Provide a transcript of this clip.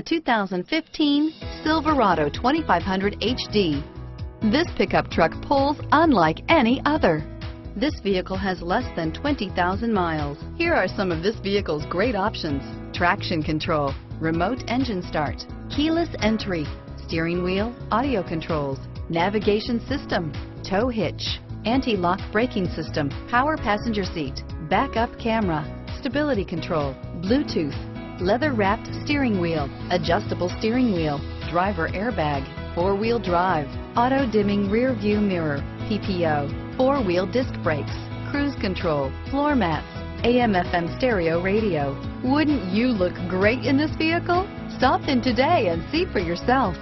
The 2015 Silverado 2500 HD. This pickup truck pulls unlike any other. This vehicle has less than 20,000 miles. Here are some of this vehicle's great options: traction control, remote engine start, keyless entry, steering wheel audio controls, navigation system, tow hitch, anti-lock braking system, power passenger seat, backup camera, stability control, Bluetooth, leather-wrapped steering wheel, adjustable steering wheel, driver airbag, four-wheel drive, auto-dimming rear-view mirror, PPO, four-wheel disc brakes, cruise control, floor mats, AM/FM stereo radio. Wouldn't you look great in this vehicle? Stop in today and see for yourself.